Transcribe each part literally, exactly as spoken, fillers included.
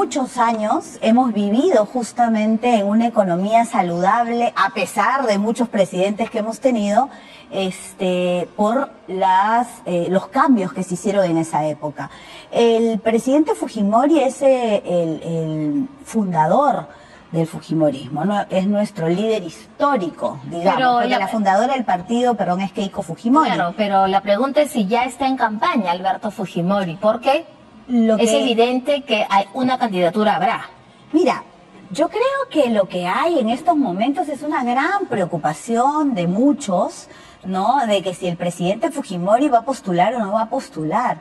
muchos años hemos vivido justamente en una economía saludable, a pesar de muchos presidentes que hemos tenido, este, por las, eh, los cambios que se hicieron en esa época. El presidente Fujimori es eh, el, el fundador del fujimorismo, ¿no? Es nuestro líder histórico, digamos, pero porque la, la fundadora del partido, perdón, es Keiko Fujimori. Claro, pero la pregunta es si ya está en campaña Alberto Fujimori, ¿por qué? Lo que... Es evidente que hay una candidatura habrá. Mira, yo creo que lo que hay en estos momentos es una gran preocupación de muchos, ¿no? De que si el presidente Fujimori va a postular o no va a postular.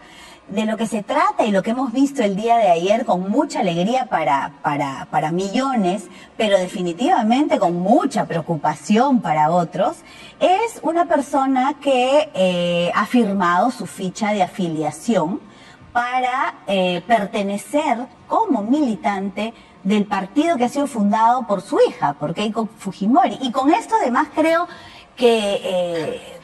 De lo que se trata y lo que hemos visto el día de ayer con mucha alegría para, para, para millones, pero definitivamente con mucha preocupación para otros, es una persona que eh, ha firmado su ficha de afiliación para eh, pertenecer como militante del partido que ha sido fundado por su hija, por Keiko Fujimori. Y con esto además creo que... Eh,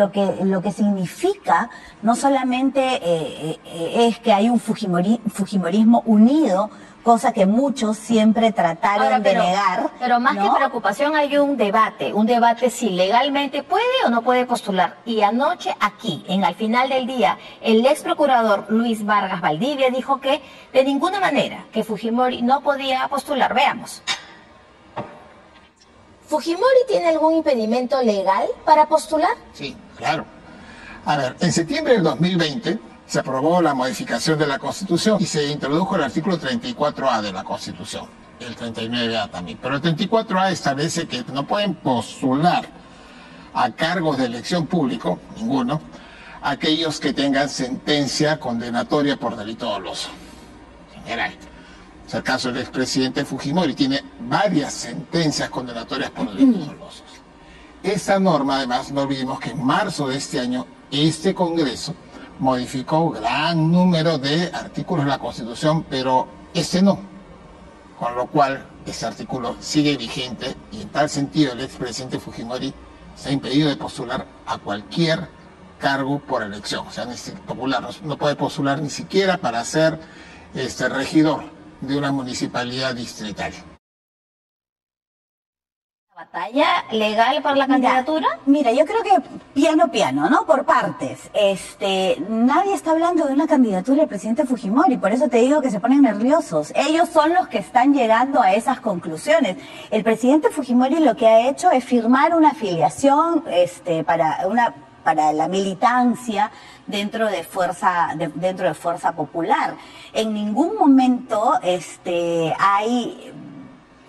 Lo que, lo que significa no solamente eh, eh, es que hay un fujimori, fujimorismo unido, cosa que muchos siempre trataron Ahora, pero, de negar. Pero más, ¿no?, que preocupación hay un debate, un debate si legalmente puede o no puede postular. Y anoche aquí, en al final del día, el ex procurador Luis Vargas Valdivia dijo que de ninguna manera que Fujimori no podía postular. Veamos. ¿Fujimori tiene algún impedimento legal para postular? Sí, claro. A ver, en septiembre del dos mil veinte se aprobó la modificación de la Constitución y se introdujo el artículo treinta y cuatro A de la Constitución, el treinta y nueve A también. Pero el treinta y cuatro A establece que no pueden postular a cargos de elección público, ninguno, aquellos que tengan sentencia condenatoria por delito doloso. General. O sea, el caso del expresidente Fujimori tiene varias sentencias condenatorias por delitos dolosos. Esta norma, además, no olvidemos que en marzo de este año, este Congreso modificó un gran número de artículos de la Constitución, pero este no. Con lo cual, este artículo sigue vigente y en tal sentido el expresidente Fujimori se ha impedido de postular a cualquier cargo por elección. O sea, ni popular, no puede postular ni siquiera para ser este, regidor de una municipalidad distrital. ¿Batalla legal por la candidatura? Mira, mira, yo creo que piano piano, ¿no? Por partes. Este, nadie está hablando de una candidatura del presidente Fujimori, por eso te digo que se ponen nerviosos. Ellos son los que están llegando a esas conclusiones. El presidente Fujimori lo que ha hecho es firmar una afiliación, este, para una para la militancia dentro de Fuerza de, dentro de Fuerza Popular. En ningún momento este hay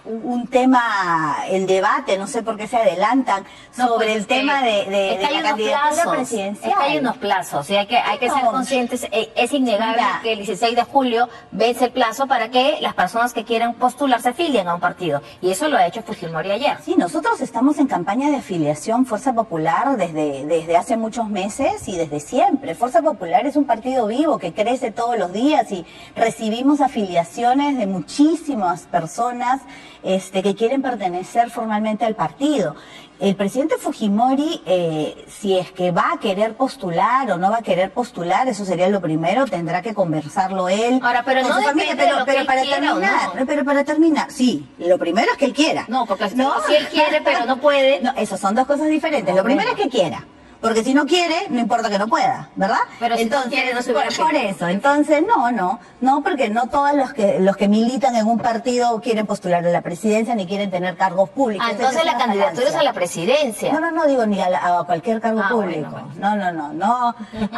un tema, el debate, no sé por qué se adelantan, no, sobre pues el tema de, de, es que de la candidatura plazos, presidencial. Es que hay unos plazos, y hay que, hay que ser conscientes, es innegable Mira. que el dieciséis de julio vence el plazo para que las personas que quieran postular se afilien a un partido, y eso lo ha hecho Fujimori ayer. Sí, nosotros estamos en campaña de afiliación Fuerza Popular desde, desde hace muchos meses y desde siempre. Fuerza Popular es un partido vivo que crece todos los días y recibimos afiliaciones de muchísimas personas Este, que quieren pertenecer formalmente al partido. El presidente Fujimori, eh, si es que va a querer postular o no va a querer postular, eso sería lo primero, tendrá que conversarlo él. Ahora, pero no depende de lo que él quiera o no. Pero para terminar, sí, lo primero es que él quiera. No, porque no, si él quiere pero no puede. No, eso son dos cosas diferentes. Lo primero es que quiera. Porque si no quiere, no importa que no pueda, ¿verdad? Pero si entonces, no quiere, no se va a por, por eso, entonces no, no, no, porque no todos los que los que militan en un partido quieren postular a la presidencia ni quieren tener cargos públicos. Ah, entonces la candidatura es a la presidencia. No, no, no digo ni a, la, a cualquier cargo ah, público. Bueno, bueno. No, no, no, no.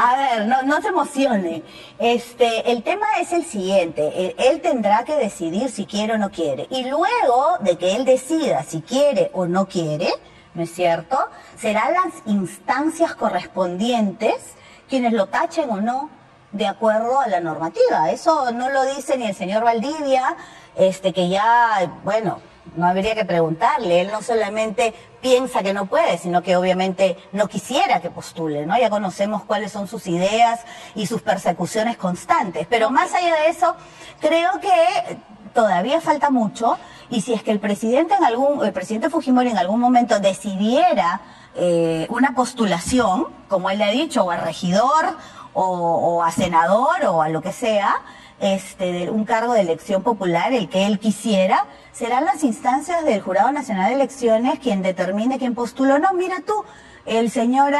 A ver, no, no se emocione. Este, el tema es el siguiente: él tendrá que decidir si quiere o no quiere, y luego de que él decida si quiere o no quiere, ¿no es cierto?, serán las instancias correspondientes quienes lo tachen o no de acuerdo a la normativa. Eso no lo dice ni el señor Valdivia, este, que ya, bueno, no habría que preguntarle. Él no solamente piensa que no puede, sino que obviamente no quisiera que postule, ¿no? Ya conocemos cuáles son sus ideas y sus persecuciones constantes. Pero más allá de eso, creo que todavía falta mucho, y si es que el presidente en algún, el presidente Fujimori en algún momento decidiera eh, una postulación, como él le ha dicho, o a regidor, o, o a senador, o a lo que sea, este, de un cargo de elección popular, el que él quisiera, serán las instancias del Jurado Nacional de Elecciones quien determine quién postula o no. Mira tú, el señor,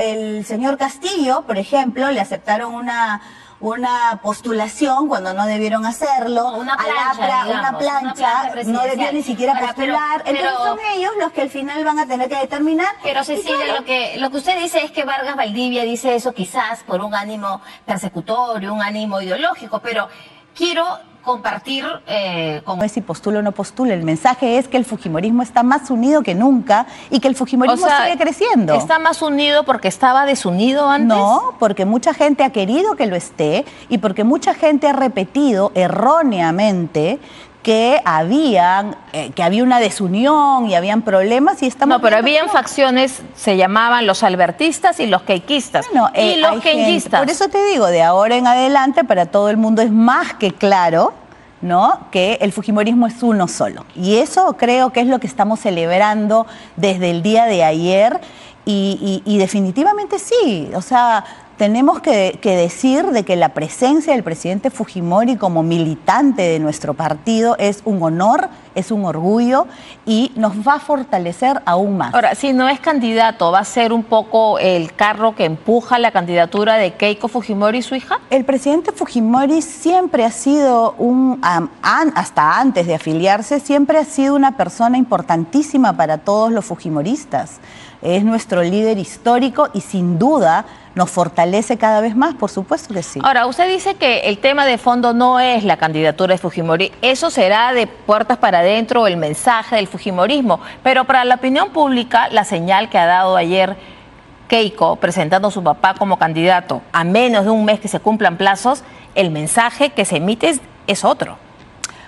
el señor Castillo, por ejemplo, le aceptaron una... una postulación cuando no debieron hacerlo, una plancha, Alapra, digamos, una plancha, una plancha no debían ni siquiera ahora, postular, pero, entonces pero, son ellos los que al final van a tener que determinar. Pero Cecilia, claro, lo que lo que usted dice es que Vargas Valdivia dice eso quizás por un ánimo persecutorio, un ánimo ideológico, pero quiero compartir eh, con... No es si postula o no postula, el mensaje es que el fujimorismo está más unido que nunca y que el fujimorismo, o sea, sigue creciendo. ¿Está más unido porque estaba desunido antes? No, porque mucha gente ha querido que lo esté y porque mucha gente ha repetido erróneamente que habían, eh, que había una desunión y habían problemas y estamos... No, pero habían no. facciones, se llamaban los albertistas y los keikistas. Bueno, y eh, los keikistas. Por eso te digo, de ahora en adelante para todo el mundo es más que claro, ¿no?, que el fujimorismo es uno solo. Y eso creo que es lo que estamos celebrando desde el día de ayer y, y, y definitivamente sí, o sea... Tenemos que, que decir de que la presencia del presidente Fujimori como militante de nuestro partido es un honor, es un orgullo y nos va a fortalecer aún más. Ahora, si no es candidato, ¿va a ser un poco el carro que empuja la candidatura de Keiko Fujimori y su hija? El presidente Fujimori siempre ha sido, un um, an, hasta antes de afiliarse, siempre ha sido una persona importantísima para todos los fujimoristas. Es nuestro líder histórico y sin duda nos fortalece cada vez más, por supuesto que sí. Ahora, usted dice que el tema de fondo no es la candidatura de Fujimori, eso será de puertas para adentro el mensaje del fujimorismo, pero para la opinión pública la señal que ha dado ayer Keiko presentando a su papá como candidato, a menos de un mes que se cumplan plazos, el mensaje que se emite es, es otro.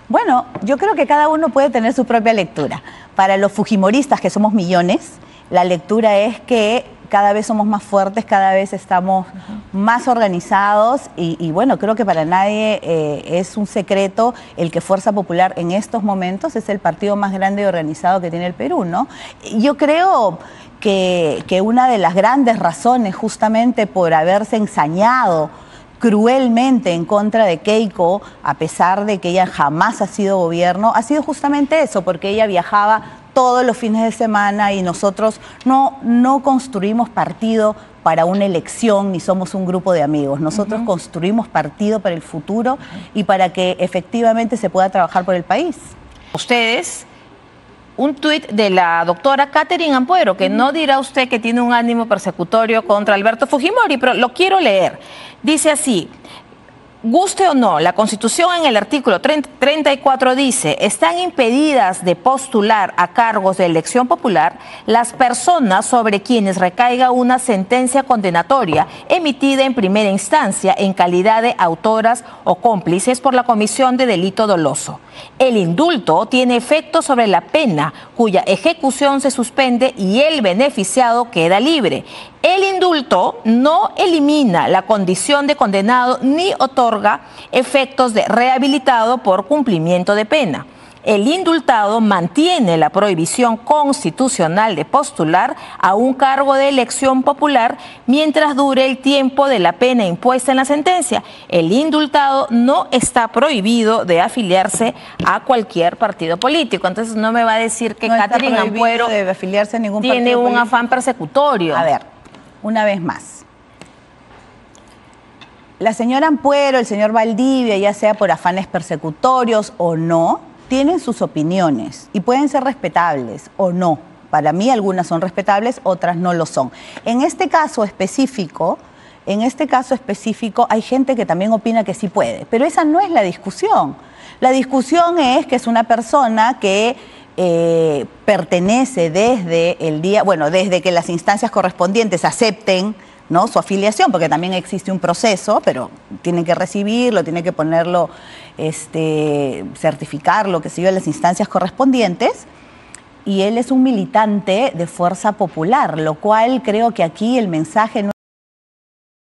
Bueno, yo creo que cada uno puede tener su propia lectura. Para los fujimoristas, que somos millones, la lectura es que cada vez somos más fuertes, cada vez estamos más organizados y, y bueno, creo que para nadie eh, es un secreto el que Fuerza Popular en estos momentos es el partido más grande y organizado que tiene el Perú, ¿no? Yo creo que, que una de las grandes razones justamente por haberse ensañado cruelmente en contra de Keiko, a pesar de que ella jamás ha sido gobierno, ha sido justamente eso, porque ella viajaba todos los fines de semana y nosotros no, no construimos partido para una elección ni somos un grupo de amigos. Nosotros uh-huh. construimos partido para el futuro y para que efectivamente se pueda trabajar por el país. Ustedes... Un tuit de la doctora Katherine Ampuero, que no dirá usted que tiene un ánimo persecutorio contra Alberto Fujimori, pero lo quiero leer. Dice así, guste o no, la Constitución en el artículo treinta y cuatro dice, están impedidas de postular a cargos de elección popular las personas sobre quienes recaiga una sentencia condenatoria emitida en primera instancia en calidad de autoras o cómplices por la comisión de delito doloso. El indulto tiene efecto sobre la pena cuya ejecución se suspende y el beneficiado queda libre. El indulto no elimina la condición de condenado ni otorga efectos de rehabilitado por cumplimiento de pena. El indultado mantiene la prohibición constitucional de postular a un cargo de elección popular mientras dure el tiempo de la pena impuesta en la sentencia. El indultado no está prohibido de afiliarse a cualquier partido político. Entonces no me va a decir que no Katherine Ampuero de afiliarse a ningún tiene un político. Afán persecutorio. A ver, una vez más. La señora Ampuero, el señor Valdivia, ya sea por afanes persecutorios o no, tienen sus opiniones y pueden ser respetables o no. Para mí algunas son respetables, otras no lo son. En este caso específico, en este caso específico hay gente que también opina que sí puede, pero esa no es la discusión. La discusión es que es una persona que... Eh, pertenece desde el día, bueno, desde que las instancias correspondientes acepten, ¿no?, su afiliación, porque también existe un proceso, pero tienen que recibirlo, tienen que ponerlo, este, certificarlo, que se lleve a las instancias correspondientes. Y él es un militante de Fuerza Popular, lo cual creo que aquí el mensaje no